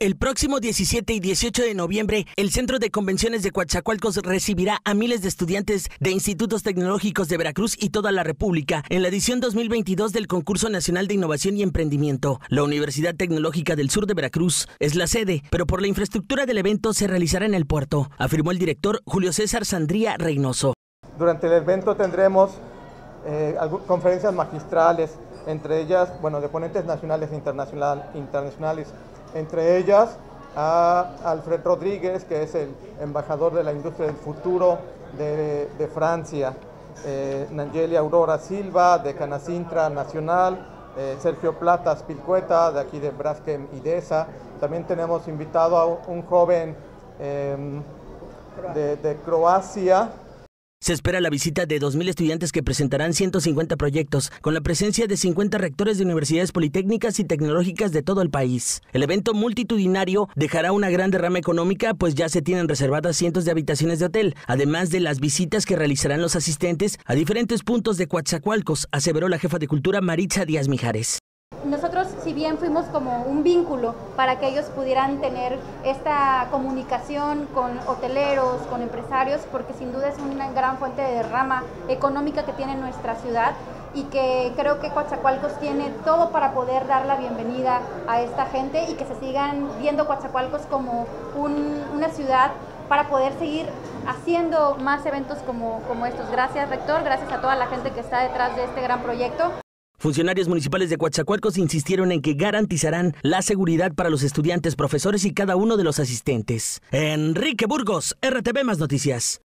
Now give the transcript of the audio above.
El próximo 17 y 18 de noviembre, el Centro de Convenciones de Coatzacoalcos recibirá a miles de estudiantes de Institutos Tecnológicos de Veracruz y toda la República en la edición 2022 del Concurso Nacional de Innovación y Emprendimiento. La Universidad Tecnológica del Sur de Veracruz es la sede, pero por la infraestructura del evento se realizará en el puerto, afirmó el director Julio César Sandría Reynoso. Durante el evento tendremos conferencias magistrales, entre ellas, de ponentes nacionales e internacionales. Entre ellas a Alfred Rodríguez, que es el embajador de la industria del futuro de Francia, Nangeli Aurora Silva, de Canacintra Nacional, Sergio Platas Pilcueta, de aquí de Braskem Idesa. También tenemos invitado a un joven de Croacia. Se espera la visita de 2,000 estudiantes que presentarán 150 proyectos, con la presencia de 50 rectores de universidades politécnicas y tecnológicas de todo el país. El evento multitudinario dejará una gran derrama económica, pues ya se tienen reservadas cientos de habitaciones de hotel, además de las visitas que realizarán los asistentes a diferentes puntos de Coatzacoalcos, aseveró la jefa de Cultura Maritza Díaz Mijares. Nosotros, si bien fuimos como un vínculo para que ellos pudieran tener esta comunicación con hoteleros, con empresarios, porque sin duda es una gran fuente de derrama económica que tiene nuestra ciudad y que creo que Coatzacoalcos tiene todo para poder dar la bienvenida a esta gente y que se sigan viendo Coatzacoalcos como una ciudad para poder seguir haciendo más eventos como estos. Gracias, rector, gracias a toda la gente que está detrás de este gran proyecto. Funcionarios municipales de Coatzacoalcos insistieron en que garantizarán la seguridad para los estudiantes, profesores y cada uno de los asistentes. Enrique Burgos, RTV Más Noticias.